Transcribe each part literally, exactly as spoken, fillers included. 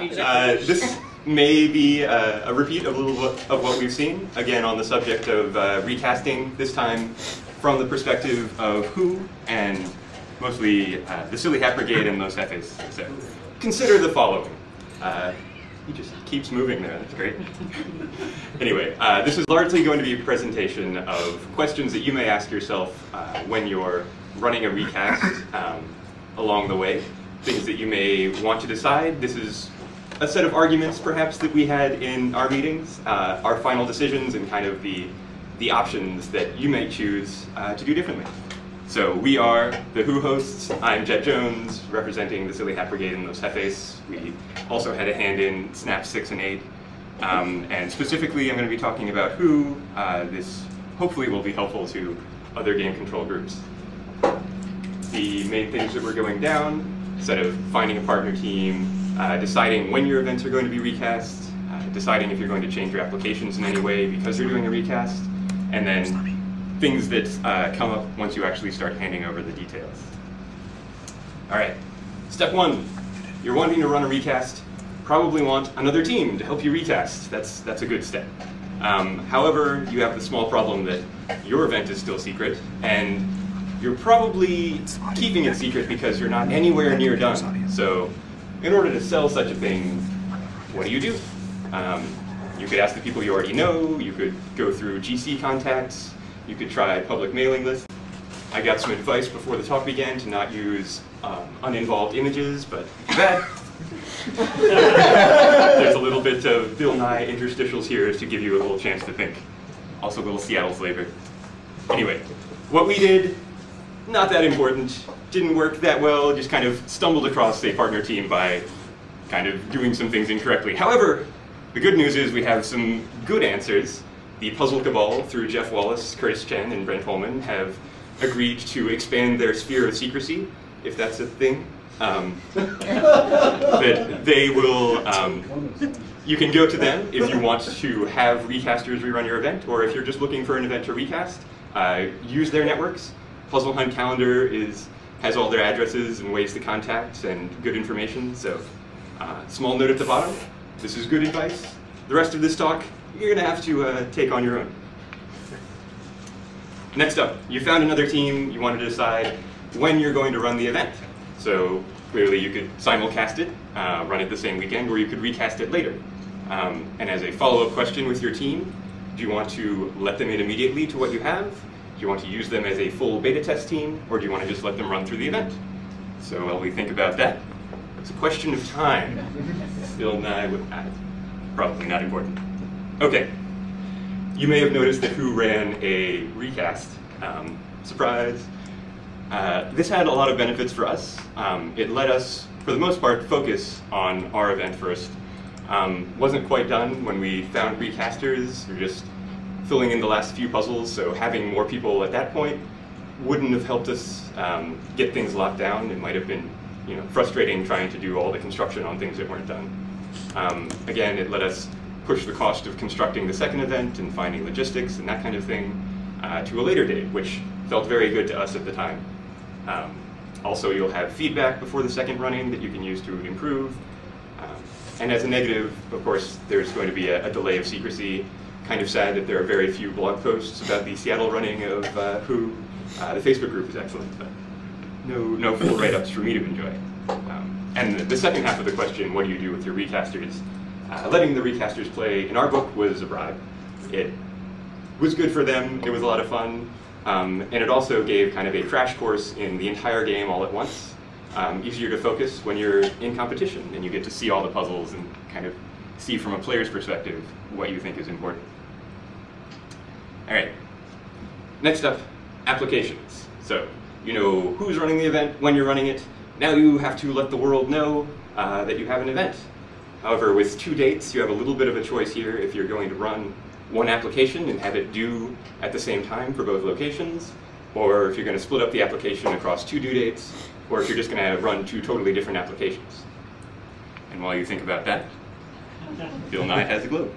Uh, this may be uh, a repeat of a little bit of what we've seen, again on the subject of uh, recasting, this time from the perspective of who, and mostly uh, the Silly Hat Brigade and Los Jefes. So consider the following. Uh, he just keeps moving there, that's great. Anyway, uh, this is largely going to be a presentation of questions that you may ask yourself uh, when you're running a recast um, along the way. Things that you may want to decide. This is a set of arguments, perhaps, that we had in our meetings, uh, our final decisions, and kind of the, the options that you may choose uh, to do differently. So we are the Who hosts. I'm Jett Jones, representing the Silly Hat Brigade and Los Jefes. We also had a hand in Snap six and eight. Um, and specifically, I'm going to be talking about Who. Uh, this hopefully will be helpful to other game control groups. The main things that we're going down: set of finding a partner team, uh, deciding when your events are going to be recast, uh, deciding if you're going to change your applications in any way because you're doing a recast, and then things that uh, come up once you actually start handing over the details. All right, step one. You're wanting to run a recast, probably want another team to help you recast. That's, that's a good step. Um, however, you have the small problem that your event is still secret, and you're probably keeping it secret because you're not anywhere near done. So in order to sell such a thing, what do you do? Um, you could ask the people you already know, you could go through G C contacts, you could try public mailing lists. I got some advice before the talk began to not use um, uninvolved images, but that. There's a little bit of Bill Nye interstitials here to give you a little chance to think. Also a little Seattle flavor. Anyway, what we did, not that important, didn't work that well, just kind of stumbled across a partner team by kind of doing some things incorrectly. However, the good news is we have some good answers. The Puzzle Cabal, through Jeff Wallace, Curtis Chen, and Brent Holman, have agreed to expand their sphere of secrecy, if that's a thing. Um, that they will, um, you can go to them if you want to have recasters rerun your event, or if you're just looking for an event to recast, uh, use their networks. Puzzle Hunt Calendar is, has all their addresses and ways to contact and good information, so uh, small note at the bottom, this is good advice. The rest of this talk, you're going to have to uh, take on your own. Next up, you found another team, you wanted to decide when you're going to run the event. So clearly you could simulcast it, uh, run it the same weekend, or you could recast it later. Um, and as a follow-up question with your team, do you want to let them in immediately to what you have? Do you want to use them as a full beta test team, or do you want to just let them run through the event? So while we think about that, it's a question of time. Bill Nye would add. Probably not important. Okay. You may have noticed that Who ran a recast. Um, surprise. Uh, this had a lot of benefits for us. Um, it let us, for the most part, focus on our event first. Um, wasn't quite done when we found recasters. We're just filling in the last few puzzles, so having more people at that point wouldn't have helped us um, get things locked down. It might have been, you know, frustrating trying to do all the construction on things that weren't done. Um, again, it let us push the cost of constructing the second event and finding logistics and that kind of thing uh, to a later date, which felt very good to us at the time. Um, also, you'll have feedback before the second running that you can use to improve. Um, and as a negative, of course, there's going to be a, a delay of secrecy. Kind of sad that there are very few blog posts about the Seattle running of uh, Who. Uh, the Facebook group is excellent, but no, no full write-ups for me to enjoy. Um, and the, the second half of the question, what do you do with your recasters? Uh, letting the recasters play, in our book, was a bribe. It was good for them, it was a lot of fun, um, and it also gave kind of a crash course in the entire game all at once. Um, easier to focus when you're in competition, and you get to see all the puzzles and kind of see from a player's perspective what you think is important. All right, next up, applications. So you know who's running the event, when you're running it. Now you have to let the world know uh, that you have an event. However, with two dates, you have a little bit of a choice here if you're going to run one application and have it due at the same time for both locations, or if you're going to split up the application across two due dates, or if you're just going to run two totally different applications. And while you think about that, Bill Nye has a globe.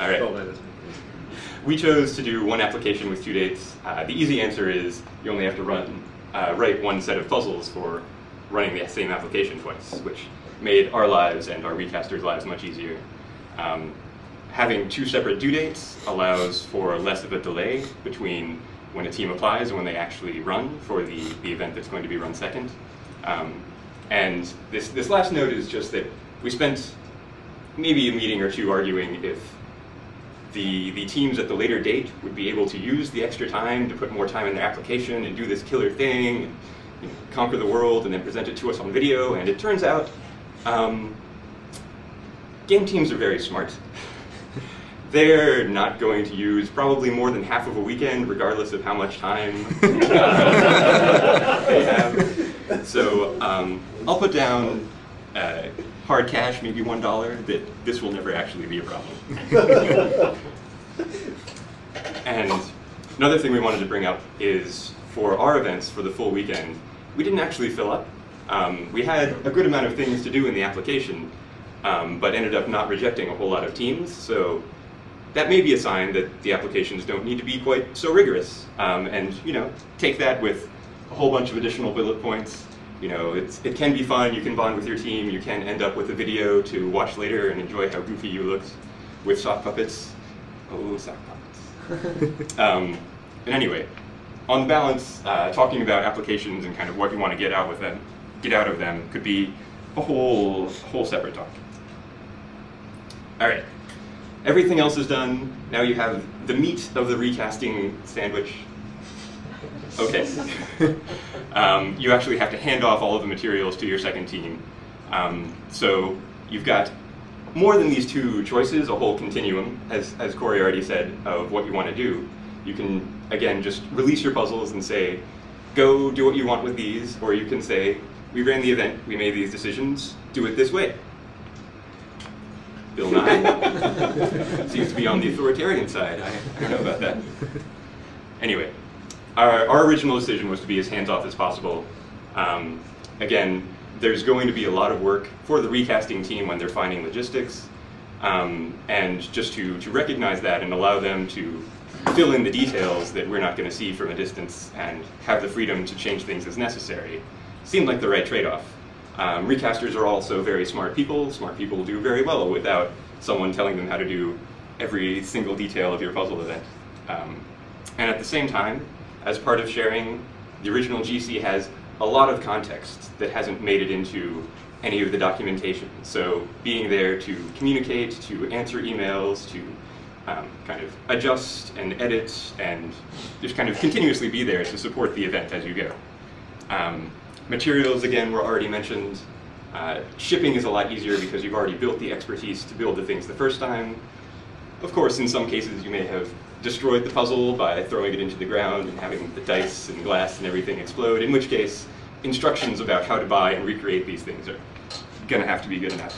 All right. We chose to do one application with two dates. Uh, the easy answer is you only have to run, uh, write one set of puzzles for running the same application twice, which made our lives and our recasters' lives much easier. Um, having two separate due dates allows for less of a delay between when a team applies and when they actually run for the, the event that's going to be run second. Um, and this, this last note is just that we spent maybe a meeting or two arguing if the, the teams at the later date would be able to use the extra time to put more time in their application and do this killer thing, and, you know, conquer the world and then present it to us on video. And it turns out, um, game teams are very smart. They're not going to use probably more than half of a weekend, regardless of how much time uh, they have. So um, I'll put down uh, hard cash, maybe one dollar, that this will never actually be a problem. And another thing we wanted to bring up is for our events for the full weekend, we didn't actually fill up. Um, we had a good amount of things to do in the application, um, but ended up not rejecting a whole lot of teams. So that may be a sign that the applications don't need to be quite so rigorous. Um, and, you know, take that with a whole bunch of additional bullet points. You know, it's, it can be fun, you can bond with your team, you can end up with a video to watch later and enjoy how goofy you look with sock puppets. Oh, sock puppets. um, and anyway, on balance, uh, talking about applications and kind of what you want to get out with them, get out of them, could be a whole, whole separate talk. All right. Everything else is done. Now you have the meat of the recasting sandwich. Okay. um, you actually have to hand off all of the materials to your second team. Um, so you've got more than these two choices, a whole continuum, as, as Corey already said, of what you want to do. You can, again, just release your puzzles and say, go do what you want with these, or you can say, we ran the event, we made these decisions, do it this way. Bill Nye seems to be on the authoritarian side. I, I don't know about that. Anyway, our, our original decision was to be as hands-off as possible. Um, again, there's going to be a lot of work for the recasting team when they're finding logistics, um, and just to, to recognize that and allow them to fill in the details that we're not going to see from a distance and have the freedom to change things as necessary seemed like the right trade-off. Um, recasters are also very smart people. Smart people do very well without someone telling them how to do every single detail of your puzzle event. Um, and at the same time, as part of sharing, the original G C has a lot of context that hasn't made it into any of the documentation. So being there to communicate, to answer emails, to um, kind of adjust and edit, and just kind of continuously be there to support the event as you go. Um, Materials, again, were already mentioned. Uh, shipping is a lot easier because you've already built the expertise to build the things the first time. Of course, in some cases, you may have destroyed the puzzle by throwing it into the ground and having the dice and glass and everything explode, in which case, instructions about how to buy and recreate these things are going to have to be good enough.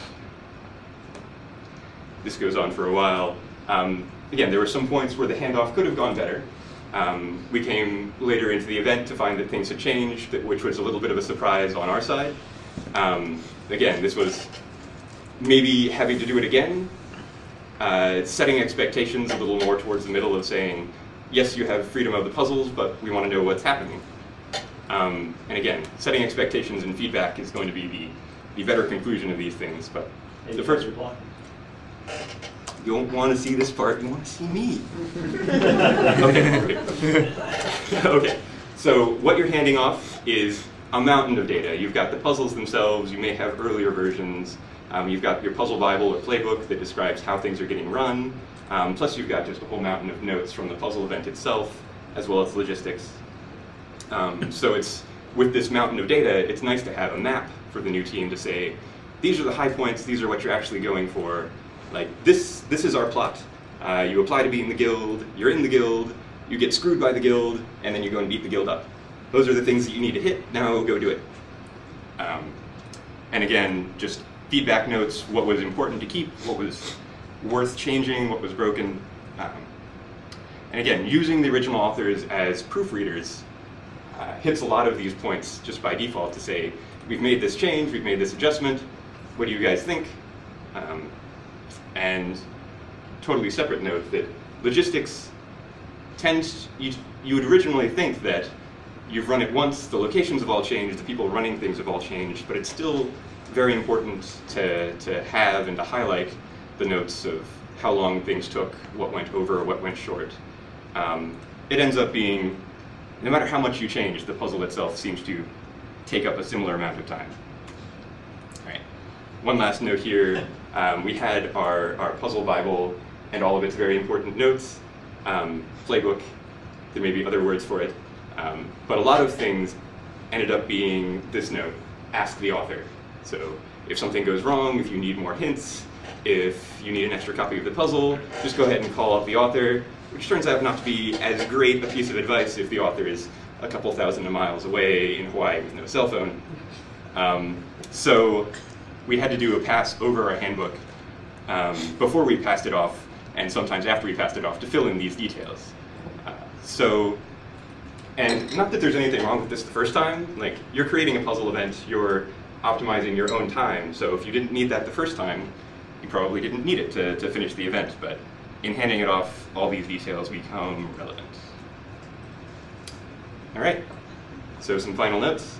This goes on for a while. Um, again, there were some points where the handoff could have gone better. Um, we came later into the event to find that things had changed, which was a little bit of a surprise on our side. Um, again, this was maybe having to do it again, uh, setting expectations a little more towards the middle of saying, yes, you have freedom of the puzzles, but we want to know what's happening. Um, and again, setting expectations and feedback is going to be the, the better conclusion of these things. But the first reply. You don't want to see this part, you want to see me. okay, okay. okay, so what you're handing off is a mountain of data. You've got the puzzles themselves, you may have earlier versions, um, you've got your puzzle bible or playbook that describes how things are getting run, um, plus you've got just a whole mountain of notes from the puzzle event itself, as well as logistics. Um, so it's, with this mountain of data, it's nice to have a map for the new team to say, these are the high points, these are what you're actually going for. Like, this, this is our plot. Uh, you apply to be in the guild, you're in the guild, you get screwed by the guild, and then you go and beat the guild up. Those are the things that you need to hit, now go do it. Um, and again, just feedback notes, what was important to keep, what was worth changing, what was broken. Um, and again, using the original authors as proofreaders uh, hits a lot of these points just by default to say, we've made this change, we've made this adjustment, what do you guys think? Um, And totally separate note that logistics tends, you, you would originally think that you've run it once, the locations have all changed, the people running things have all changed, but it's still very important to, to have and to highlight the notes of how long things took, what went over, what went short. Um, it ends up being, no matter how much you change, the puzzle itself seems to take up a similar amount of time. All right. One last note here. Um, we had our, our puzzle Bible and all of its very important notes, um, playbook, there may be other words for it, um, but a lot of things ended up being this note, ask the author. So if something goes wrong, if you need more hints, if you need an extra copy of the puzzle, just go ahead and call up the author, which turns out not to be as great a piece of advice if the author is a couple thousand miles away in Hawaii with no cell phone. Um, so we had to do a pass over our handbook um, before we passed it off, and sometimes after we passed it off, to fill in these details. Uh, so, and not that there's anything wrong with this the first time, like you're creating a puzzle event, you're optimizing your own time, so if you didn't need that the first time, you probably didn't need it to, to finish the event, but in handing it off, all these details become relevant. All right, so some final notes.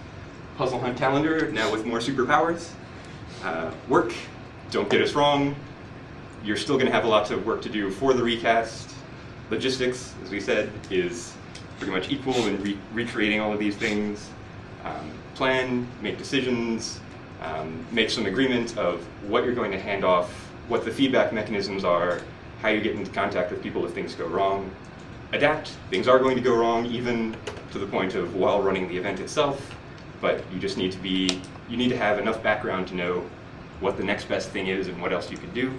Puzzle Hunt Calendar, now with more superpowers. Uh, work, don't get us wrong. You're still gonna have a lot of work to do for the recast. Logistics, as we said, is pretty much equal in re recreating all of these things. Um, plan, make decisions, Um, make some agreement of what you're going to hand off, what the feedback mechanisms are, how you get into contact with people if things go wrong. Adapt, things are going to go wrong, even to the point of while running the event itself, but you just need to be, you need to have enough background to know what the next best thing is and what else you can do,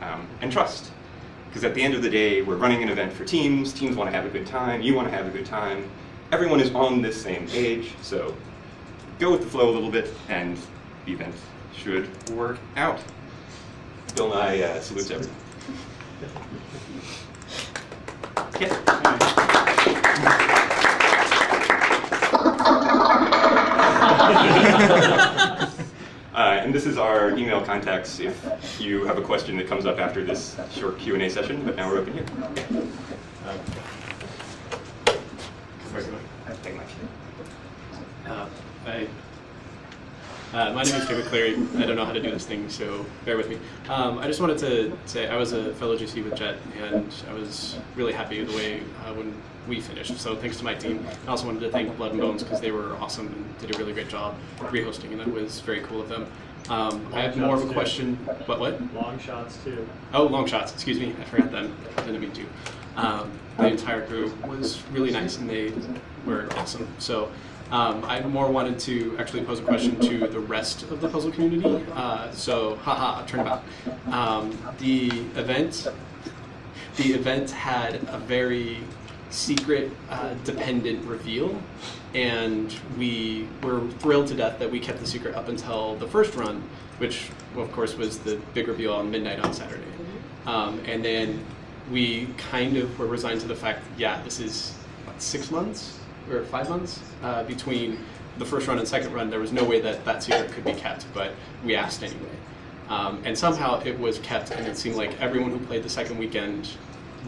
um, and trust. Because at the end of the day, we're running an event for teams, teams want to have a good time, you want to have a good time, everyone is on this same page, so go with the flow a little bit, and event should work out. Bill Nye uh, salutes everyone. Yeah. uh, and this is our email contacts if you have a question that comes up after this short Q and A session, but now we're open here. Uh, I Uh, my name is David Clary. I don't know how to do this thing, so bear with me. Um, I just wanted to say I was a fellow G C with Jett, and I was really happy with the way uh, when we finished. So thanks to my team. I also wanted to thank Blood and Bones because they were awesome and did a really great job rehosting, and that was very cool of them. Um, I have more of a question, but what? Long shots too. Oh, long shots. Excuse me, I forgot that. I didn't mean to. Um, the entire crew was really nice, and they were awesome. So. Um, I more wanted to actually pose a question to the rest of the puzzle community, uh, so haha, turnabout. Um, the event, the event had a very secret, uh, dependent reveal, and we were thrilled to death that we kept the secret up until the first run, which of course was the big reveal on midnight on Saturday. Um, and then we kind of were resigned to the fact, yeah, this is what, six months? Or five months uh, between the first run and second run, there was no way that that secret could be kept, but we asked anyway. Um, and somehow it was kept, and it seemed like everyone who played the second weekend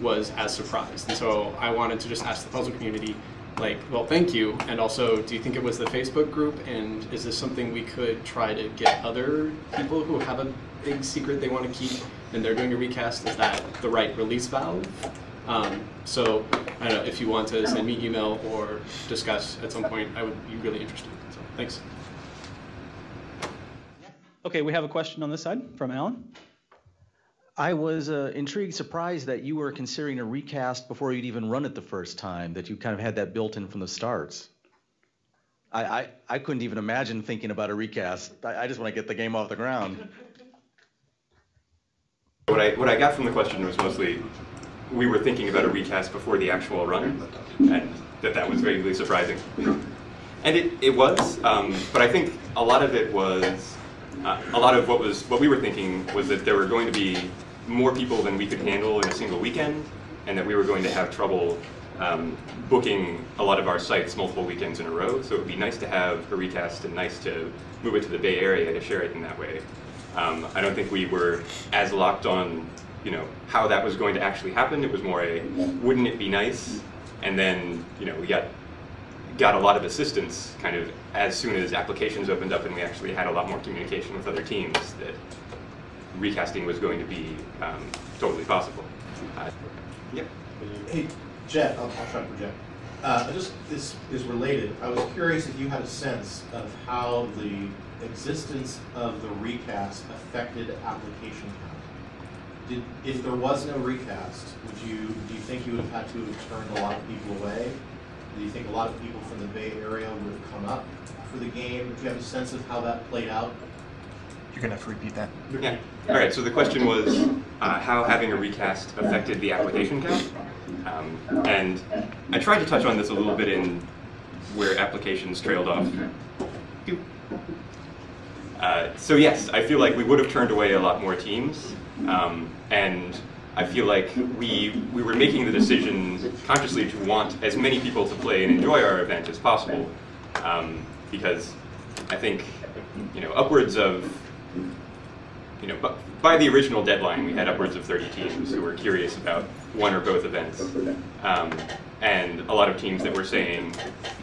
was as surprised. And so I wanted to just ask the puzzle community, like, well, thank you, and also, do you think it was the Facebook group, and is this something we could try to get other people who have a big secret they want to keep, and they're doing a recast, is that the right release valve? Um, so, I don't know, if you want to send me email or discuss at some point, I would be really interested. So, thanks. Okay, we have a question on this side from Alan. I was uh, intrigued, surprised that you were considering a recast before you'd even run it the first time, that you kind of had that built in from the start. I, I, I couldn't even imagine thinking about a recast. I, I just want to get the game off the ground. What I, what I got from the question was mostly, we were thinking about a recast before the actual run, and that that was vaguely surprising. And it, it was, um, but I think a lot of it was, uh, a lot of what was what we were thinking was that there were going to be more people than we could handle in a single weekend, and that we were going to have trouble um, booking a lot of our sites multiple weekends in a row, so it would be nice to have a recast and nice to move it to the Bay Area to share it in that way. Um, I don't think we were as locked on you know, how that was going to actually happen. It was more a, wouldn't it be nice? And then, you know, we got got a lot of assistance kind of as soon as applications opened up and we actually had a lot more communication with other teams that recasting was going to be um, totally possible. Uh, yep. Hey, Jett, I'll catch up for Jett. Uh, just, this is related. I was curious if you had a sense of how the existence of the recast affected application count. Did, if there was no recast, would you, do you think you would have had to have turned a lot of people away? Do you think a lot of people from the Bay Area would have come up for the game? Do you have a sense of how that played out? You're going to have to repeat that. Yeah. All right, so the question was uh, how having a recast affected the application count. Um, and I tried to touch on this a little bit in where applications trailed off. Uh, so yes, I feel like we would have turned away a lot more teams. Um, and I feel like we, we were making the decision consciously to want as many people to play and enjoy our event as possible. Um, because I think, you know, upwards of, you know, by the original deadline, we had upwards of thirty teams who were curious about one or both events. Um, and a lot of teams that were saying,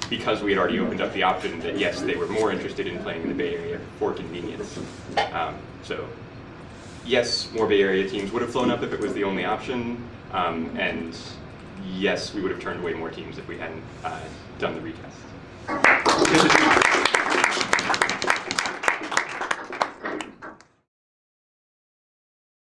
because we had already opened up the option, that yes, they were more interested in playing in the Bay Area for convenience. Um, so yes, more Bay Area teams would have flown up if it was the only option. Um, and yes, we would have turned away more teams if we hadn't uh, done the recast.